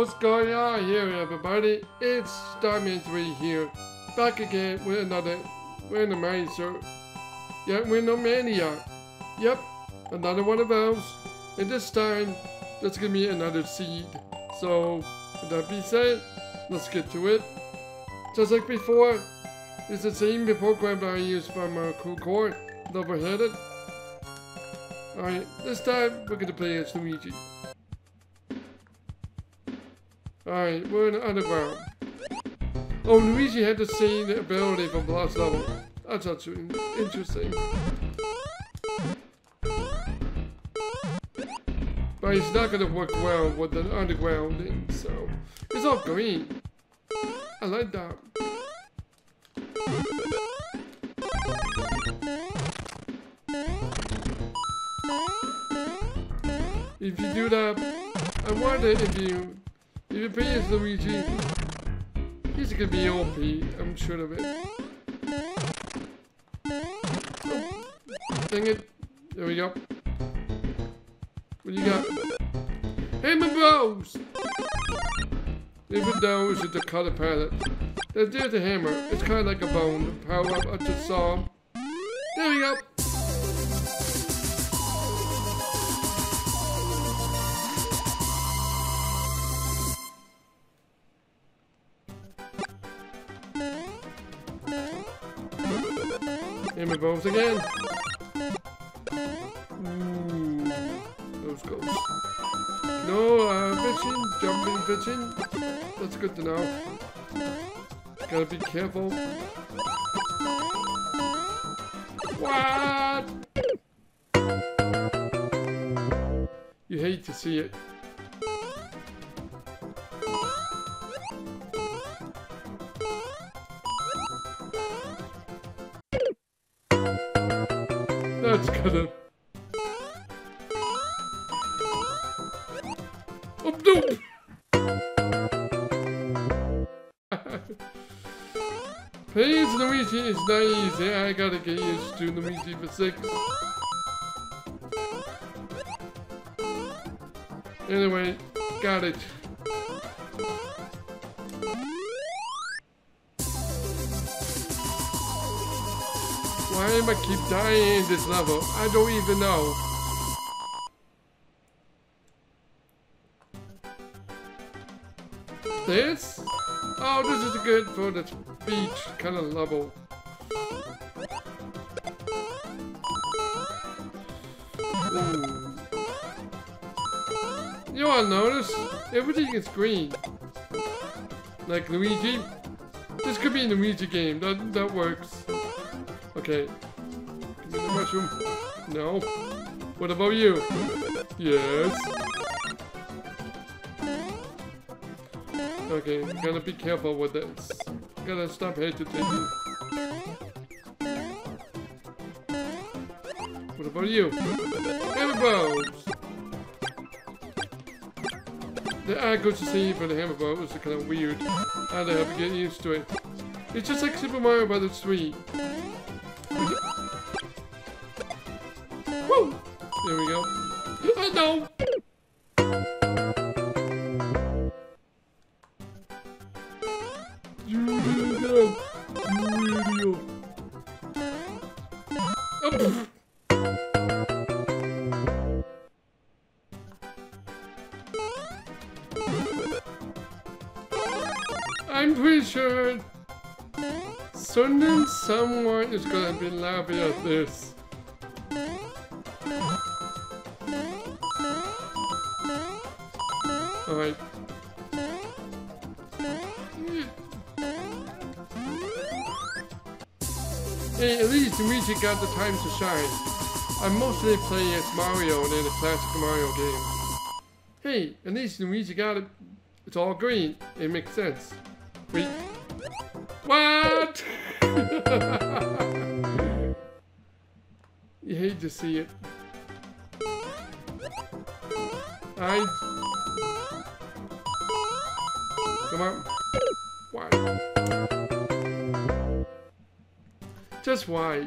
What's going on here, everybody? It's Starman3 here, back again with another randomizer. Yeah, Randomania. Yep, another one of those. And this time, there's gonna be another seed. So, with that being said, let's get to it. Just like before, it's the same program that I used from Cool Kuor, double-headed. Alright, this time we're gonna play as Luigi. Alright, we're in the underground. Oh, Luigi had the same ability from the last level. That's not too interesting. But it's not gonna work well with the underground, so it's all green. I like that. If you do that, I wonder if you play as Luigi, he's gonna be OP, I'm sure of it. Oh, dang it. There we go. What do you got? Hammer Bros! Even though it's just a color palette. There's a hammer. It's kind of like a bone. Power up, I just saw. There we go. Hammer Bros again. Ooh, those goals. No, fishing, jumping, fishing. That's good to know. Gotta be careful. What? You hate to see it. That's gonna... Oh, no! Playing Luigi is not easy. I gotta get used to Luigi for 6. Anyway, got it. Why am I keep dying in this level? I don't even know. This? Oh, this is good for the beach kind of level. Ooh. You all notice? Everything is green. Like Luigi. This could be a Luigi game. That works. Okay. Give me the mushroom. No. What about you? Yes. Okay, gotta be careful with this. Gotta stop hesitating. What about you? Hammer Bros! The eye goes to see for the Hammer Bros is kind of weird. I don't have to get used to it. It's just like Super Mario Bros. 3. Woo! There we go. Oh no! I'm pretty sure someone is gonna be laughing at this. Alright. Hey, at least Luigi got the time to shine. I mostly play as Mario in the classic Mario game. Hey, at least Luigi got it. It's all green. It makes sense. Wait. What? You hate to see it. Come on. Why? Just why?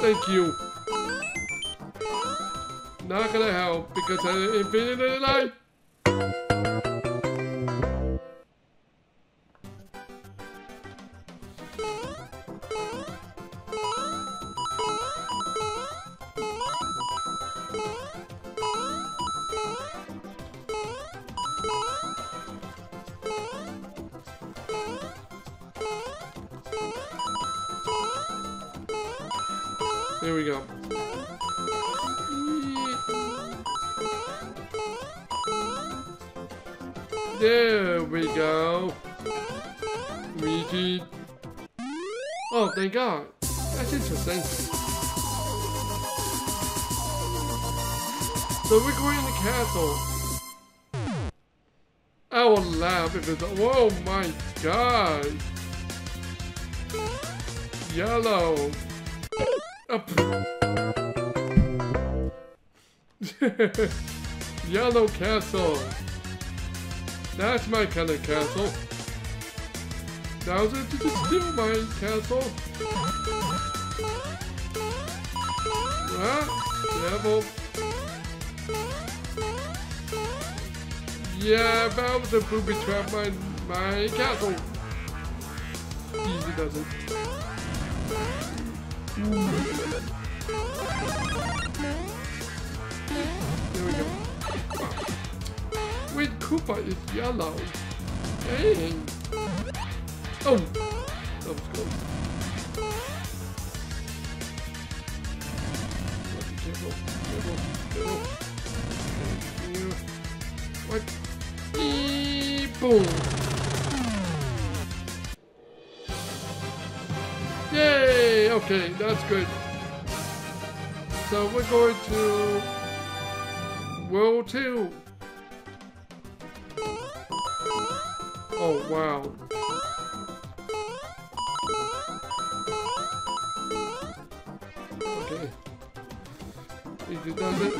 Thank you. not gonna help because I have infinite life. There we go. There we go. Luigi. Oh, thank God. That's interesting. So we're going to the castle. I will laugh if it's. Oh my God. Yellow. Up. Yellow castle. That's my kind of castle. Bowser, did you steal my castle? What? Devil. Yeah, Bowser booby trapped my castle. Easy does it. There we go. Wait, Koopa is yellow. Dang. Oh, that was close. Careful, careful, careful. What? Eee, boom. Yay! Okay, that's good. So we're going to World 2. Oh, wow. Okay. Easy does it.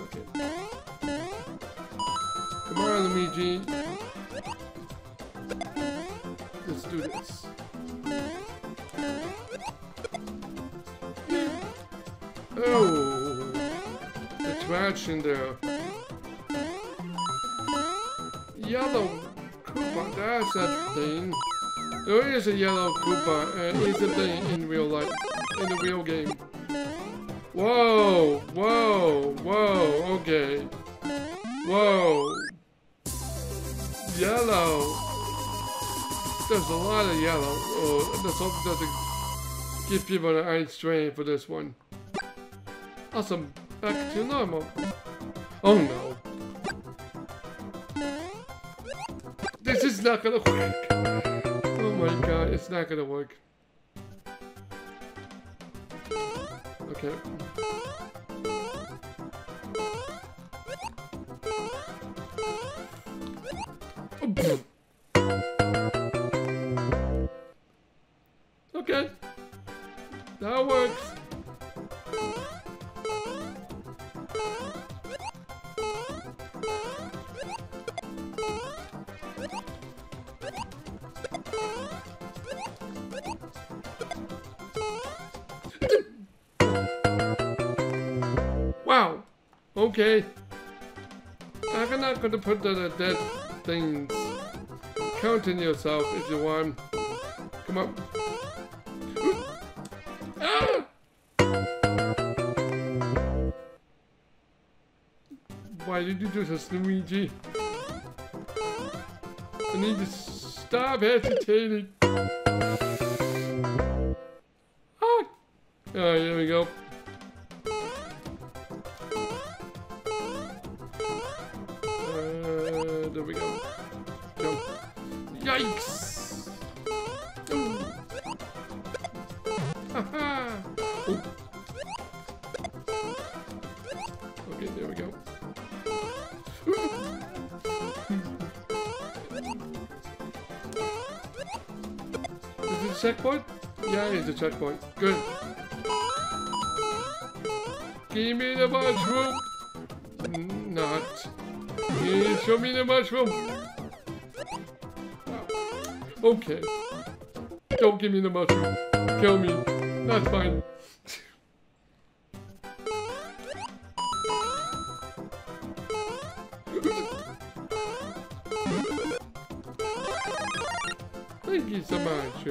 Okay. Come on, Luigi. Let's do this. Oh, the trash in there. Yellow Koopa, that's a thing. There is a yellow Koopa, and it's a thing in real life, in the real game. Whoa, whoa, whoa, okay. Whoa. Yellow. There's a lot of yellow. Oh, let's hope it doesn't give people an eye strain for this one. Awesome, back to normal. Oh no. This is not gonna work. Oh my God, it's not gonna work. Okay. Okay. That works. Wow, okay. I'm not going to put the dead things. Counting yourself if you want. Come on. Ah! Why did you do this, Luigi? I need to stop hesitating. Ah! Alright, here we go. There we go. Jump. Yikes! Haha! Okay, there we go. Is it a checkpoint? Yeah, it's a checkpoint. Good. Give me the mushroom! Not. Show me the mushroom. Okay. Don't give me the mushroom. Kill me. That's fine. Thank you so much.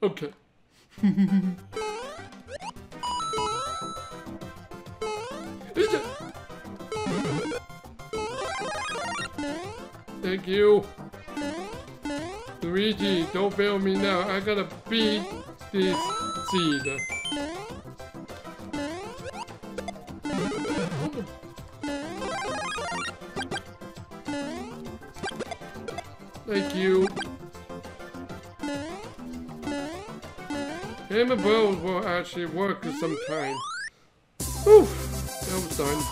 Okay. Thank you. Luigi, don't fail me now. I gotta beat this seed. Thank you. Hammer Bros will actually work sometime. Oof, that was done.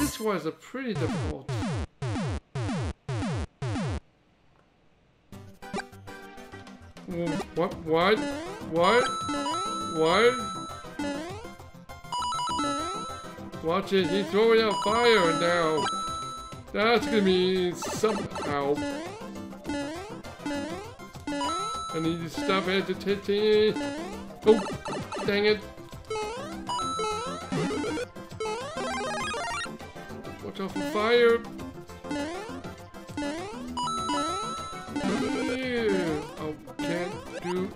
This was a pretty difficult. What? What? What? What? Watch it, he's throwing out fire now. That's gonna be somehow. I need to stop agitating. Oh, dang it. Watch out for fire. Yeah. Oh, can't do.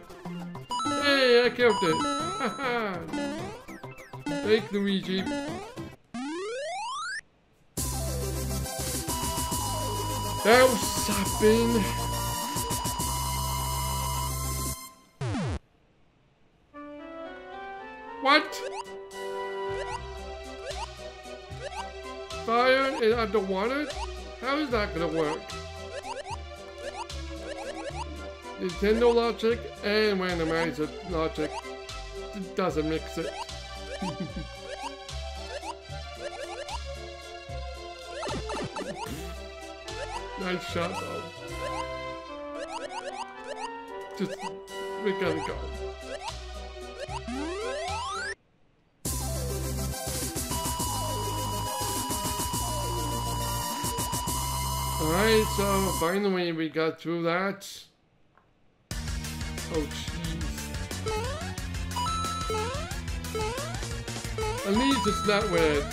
Hey, I killed it. Haha. Thank Luigi. That was something. What? Fire and underwater? How is that gonna work? Nintendo logic and randomizer logic. It doesn't mix it. Nice shot though. Just, we gotta go. Alright, so finally we got through that. Oh jeez. At least it's not weird.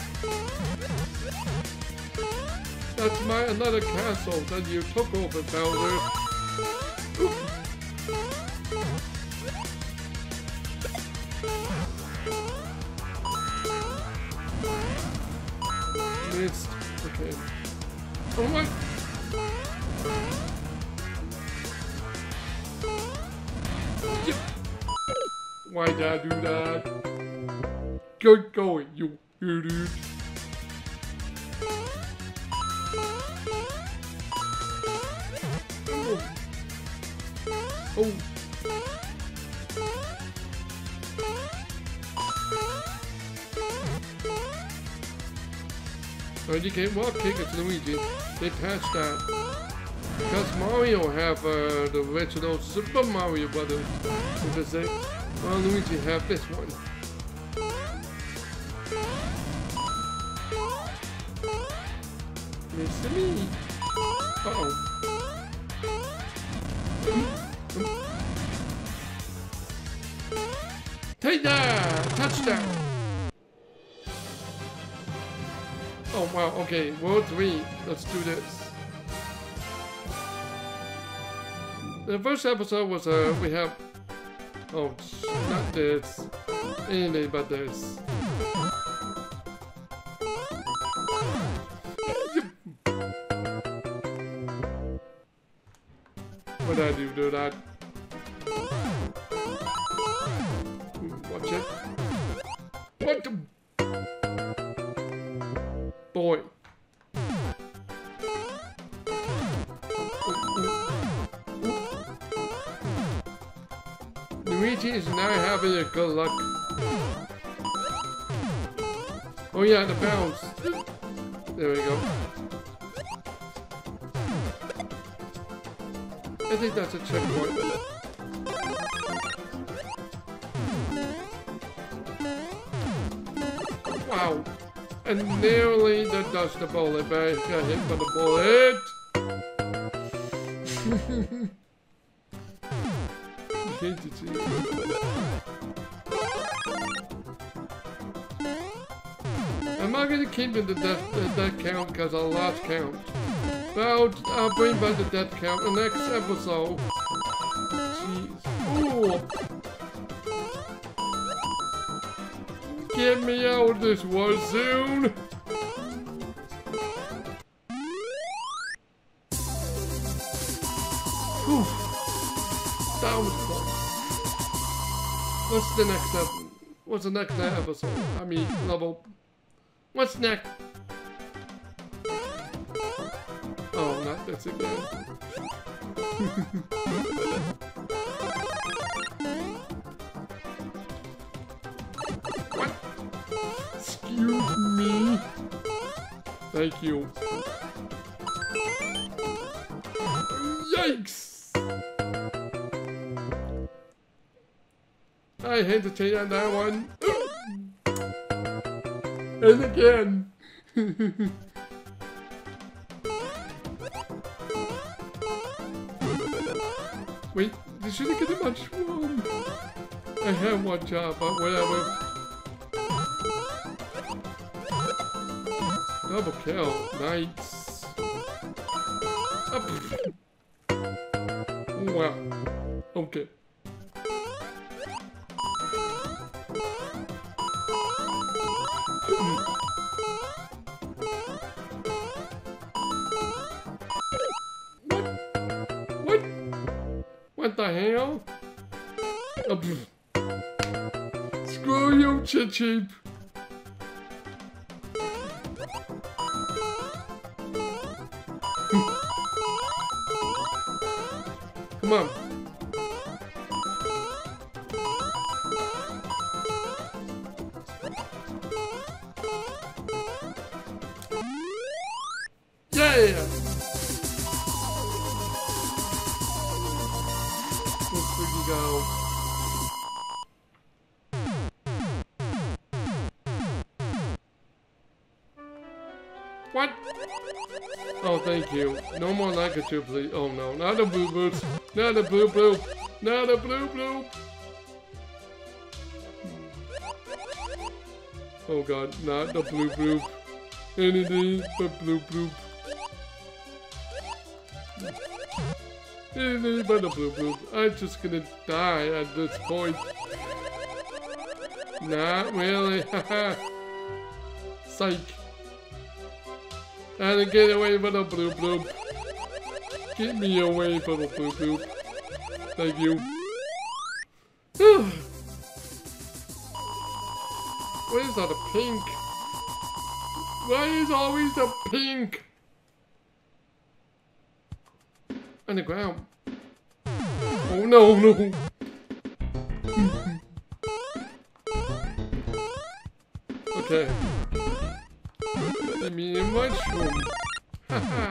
That's my another castle that you took over, Bowser. Ooh. Missed. Okay. Oh my! Yep. Why did I do that? Good going, you idiot. Oh. Oh, you can't walk kick it to Luigi. They patched that. Because Mario have the original Super Mario Brothers. If it's like, well, Luigi have this one. It's me. Uh-oh. Take that! Touchdown! Oh wow, okay, World 3. Let's do this. The first episode was, we have... Oh, not this. Anything but this. What did I do that? Watch it. What the... Boy. Luigi is now having a good luck. Oh yeah, the bounce. There we go. I think that's a checkpoint. Wow, and nearly dodged the bullet, but I got hit by the bullet. I hate to see it. I'm not going to keep in the death count because I lost count. But I'll bring back the death count in the next episode. Jeez. Ooh. Get me out of this one soon. Whew. That was close. What's the next episode? What's the next episode? I mean, level. What's next? Oh, not this again. What? Excuse me. Thank you. Yikes! I hate to change on that one. And again. Wait, this shouldn't get much wrong. I have one job, but whatever. Double kill, nice. Wow. Okay. What the hell? Oh, screw you, Chip. Come on. Yeah! Go. What? Oh, thank you. No more Lakitu, please. Oh no, not a blue boots. Not a blue bloop. Not a blue bloop. Oh god, not the blue bloop. Anything but blue bloop. But the blue bloop. I'm just gonna die at this point. Not really, haha. Psych. I didn't get away from the blue bloop. Get me away from the blue bloop. Thank you. Why is that a pink? Why is always the pink? On the ground. Oh no, no. Okay. Let me in my mushroom. Haha.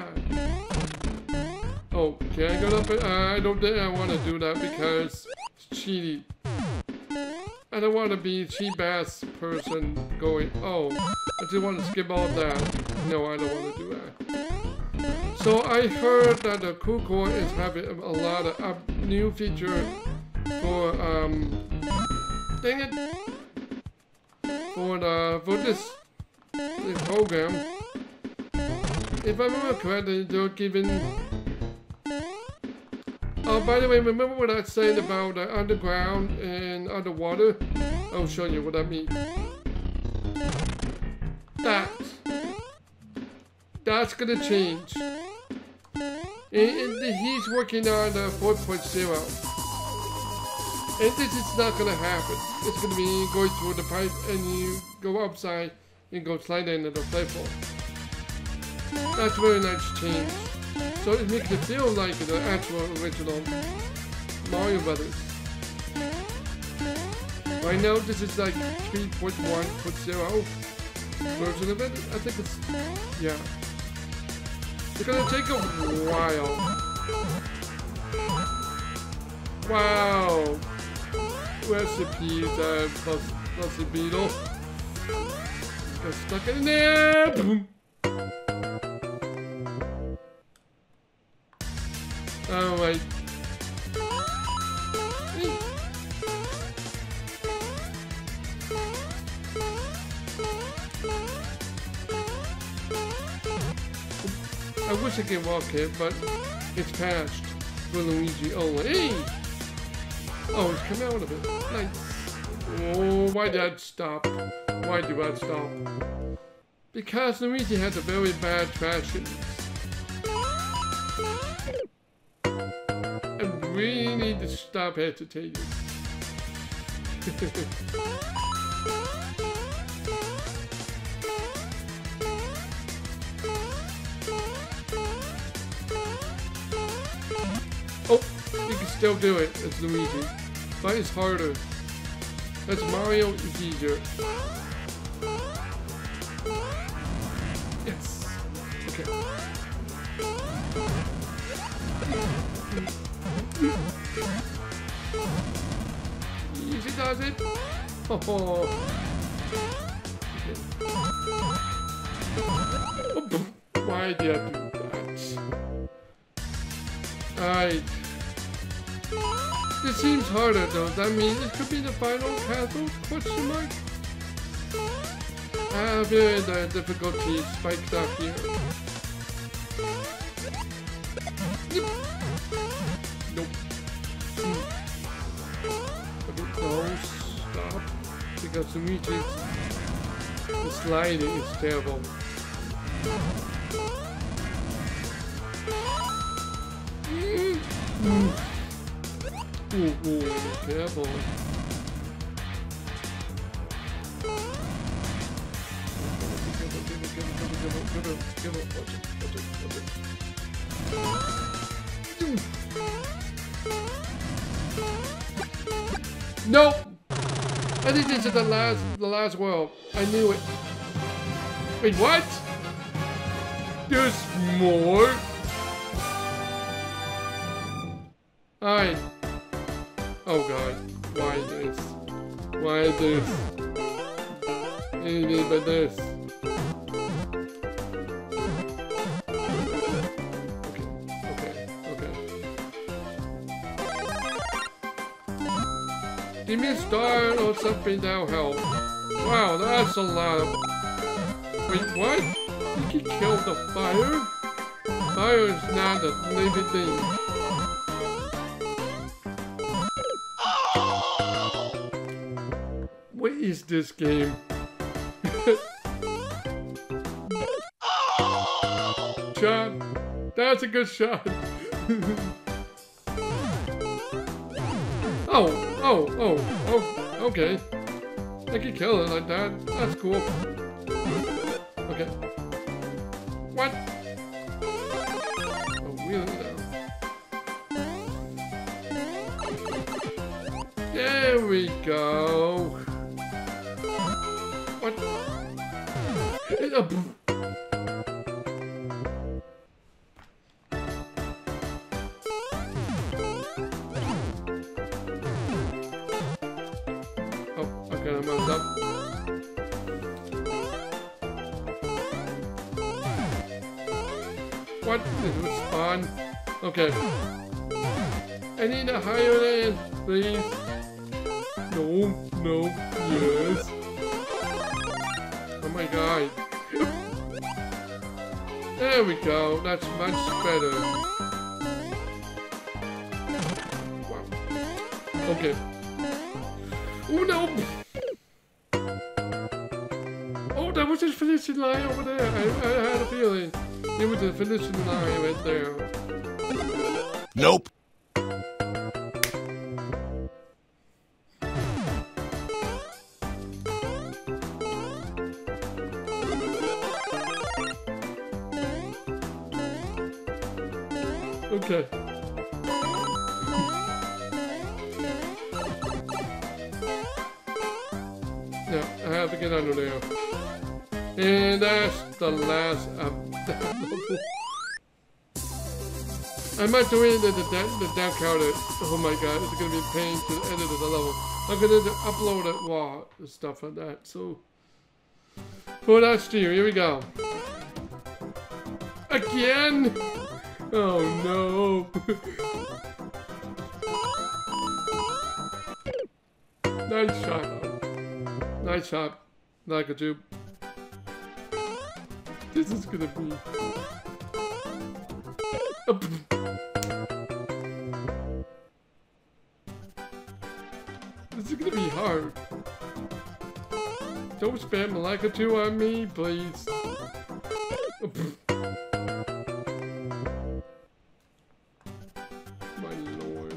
Oh, can I go up it? I don't think I want to do that because it's cheaty. I don't want to be a cheap ass person going, oh, I just want to skip all that. No, I don't want to do that. So I heard that the Cool Kuor is having a lot of new feature for dang it, for this program. If I remember correctly, they're giving. Oh, by the way, remember what I said about the underground and underwater? I'll show you what I mean. That's gonna change. And he's working on 4.0. And this is not going to happen. It's going to be going through the pipe and you go upside and go sliding into the platform. That's a very nice change. So it makes it feel like the actual original Mario Brothers. Right now this is like 3.1.0 version of it. I think it's... yeah. It's gonna take a while. Wow. Recipes plus a beetle. Just got stuck in there. Boom. All right. I wish I could walk it, but it's patched for Luigi only. Hey! Oh, it's come out of it. Nice. Oh, why did I stop? Why do I stop? Because Luigi has a very bad fashion. And we need to stop hesitating. Oh, you can still do it as Luigi, but it's harder. As Mario, it's easier. Yes. Okay. Easy does it. Oh. Why did I do that? Alright. This seems harder though. That means it could be the final castle? Question mark? Very difficulty spikes up here. Nope. Don't stop. Because the meat is... the sliding is terrible. Ooh, careful. No! I think this is the last world. I knew it. Wait, what? There's more? Alright. Oh god. Why this? Why this? Anything but this. Give me a star or something that'll help. Wow, that's a lot of... Wait, what? You can kill the fire? Fire is not a living thing. Oh! What is this game? Oh! Shot. That's a good shot. Oh, okay. I can kill it like that. That's cool. Okay. What? Oh, really now. There we go. What? It's a... What? It would spawn? Okay. I need a higher land, please. No, yes. Oh my god. There we go, that's much better. Wow. Okay. Oh no! Oh, that was his finishing line over there. I had a feeling. It was a finishing line right there. Nope. Okay. Yeah, I have to get under there. And that's the last update. I'm not doing it at the down counter. Oh my god, it's gonna be a pain to the edit of the level. I'm gonna upload it raw and stuff like that. So, for that stream, here we go. Again? Oh no. Nice shot. Nice shot. Lakitu. This is gonna be This is gonna be hard. Don't spam Lakitu on me, please. My lord.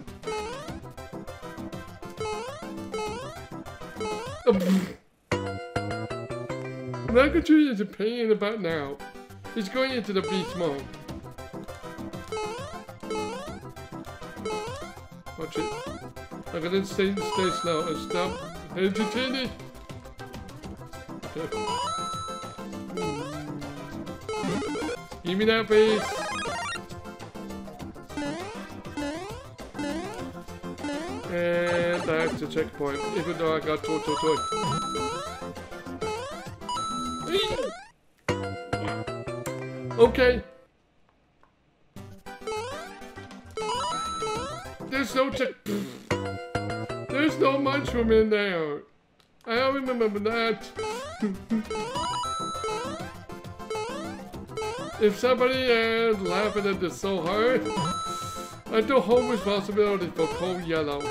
Lakitu is a pain in the butt now. He's going into the beast mode. Watch it. I'm gonna stay slow and stop entertaining. Okay. Give me that face. And that's the checkpoint. Even though I got toy. Okay. There's no check. There's no mushroom in there. I don't remember that. If somebody is laughing at this so hard, I do hold responsibility for cold yellow.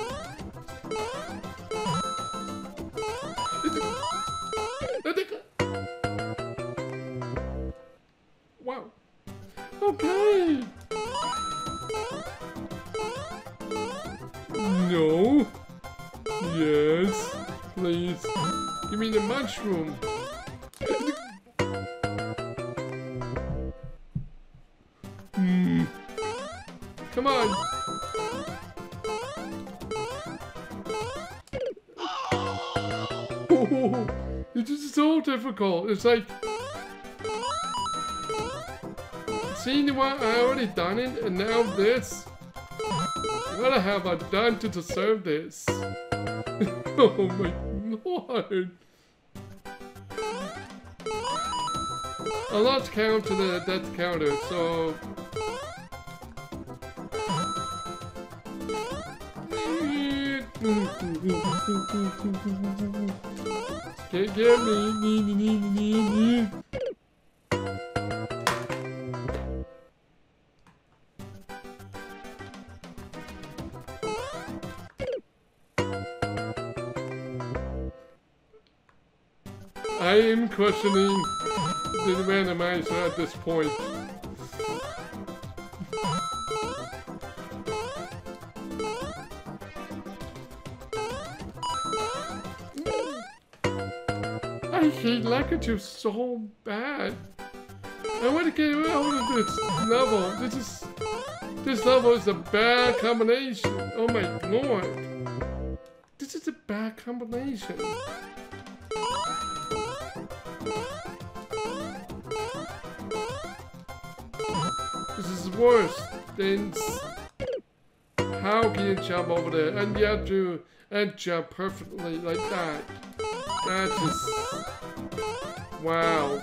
Wow. Okay. No. Yes. Please. Give me the mushroom. Come on. Oh, it's just so difficult. It's like, see what I already done it, and now this. What have I done to deserve this? Oh my lord! I lost count to the death counter, so. Can't get me. I am questioning the randomizer at this point. I hate Lakitu so bad. I want to get out of this level. This level is a bad combination. Oh my lord. This is a bad combination. This is worse than how can you jump over there? And you have to and jump perfectly like that. That's just wow.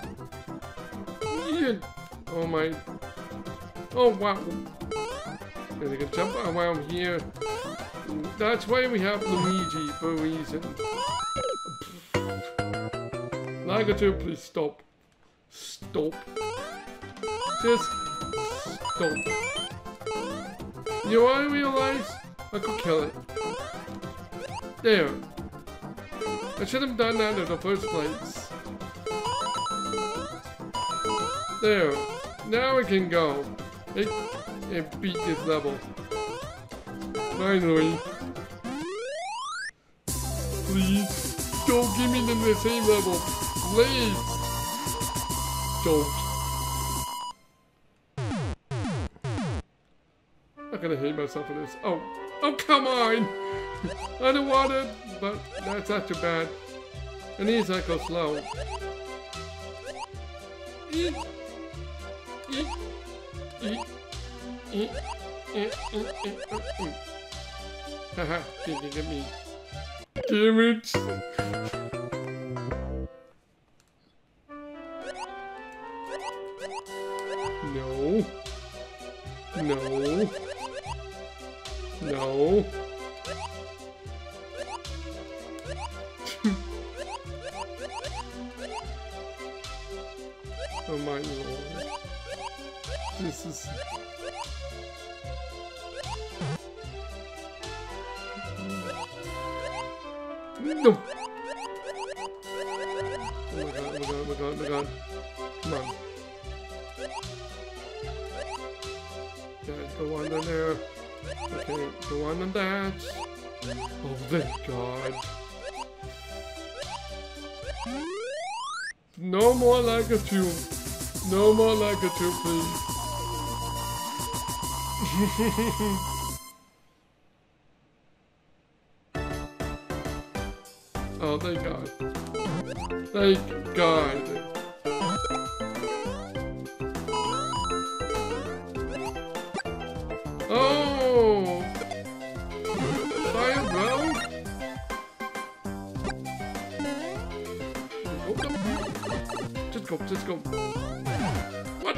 Oh my. Oh wow. And you can jump around here. That's why we have Luigi for a reason. Lakitu, please stop. Stop. Just stop. You know what I realized? I could kill it. There. I should have done that in the first place. There. Now it can go. It beat this level. Finally. Please. Don't give me the same level. Please. Don't. I'm gonna hate myself for this. Oh come on! I don't want it, but that's not too bad. And these I go slow. Haha, did you get me? Damn it! No. No. No. Oh my lord. This is No! Oh my god, oh my god, oh my god, oh my god. Come on. Go on down there. Okay, go on down that. Oh, thank god. No more Lakitu. No more Lakitu, please. Oh, thank god. Thank god. Oh! Fire bell? Just go, just go. What?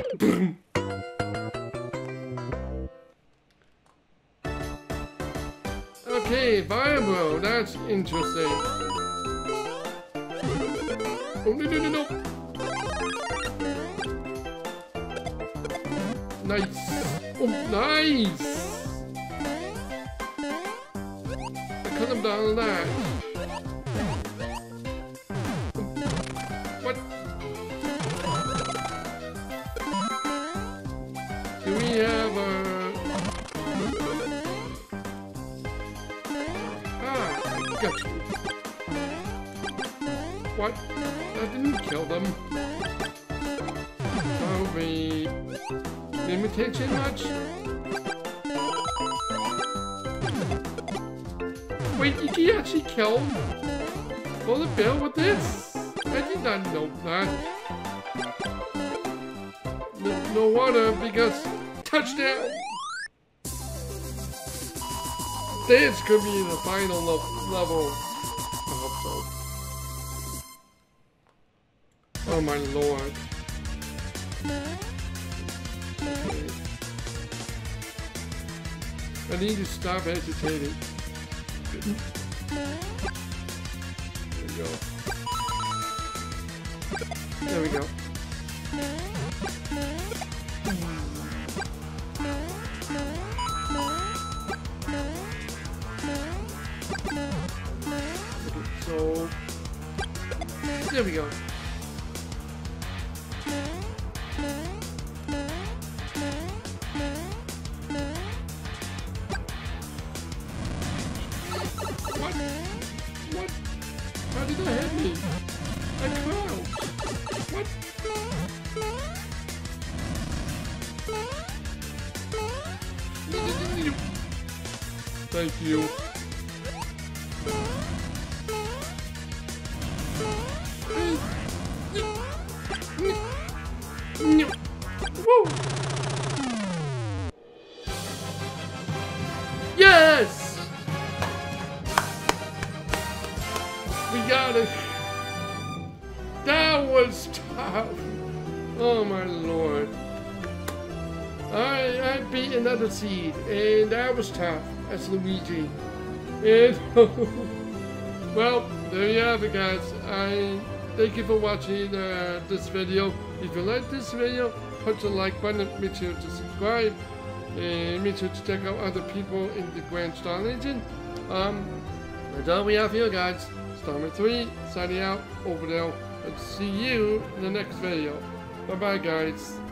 Okay, fire bell, that's interesting. Oh, no, no, no, no. Nice. Oh, nice. I cut him down on that. Oh. What? Do we have a... Ah, I got you. What? That didn't kill them. Oh, we didn't we take too much? Wait, you can actually kill Bullet Bill with this? I did not know that. No water because touchdown. This could be the final level. Oh my lord. Okay. I need to stop agitating. There we go. There we go. Okay, so... There we go. Thank you. Woo. Yes! We got it. That was tough. Oh my lord. I beat another seed, and that was tough. That's Luigi. And well, there you have it, guys. I thank you for watching this video. If you like this video, punch the like button. Make sure to subscribe, and make sure to check out other people in the Grand Star Legion. That's all we have here, guys. Starman3 signing out over there. And see you in the next video. Bye bye, guys.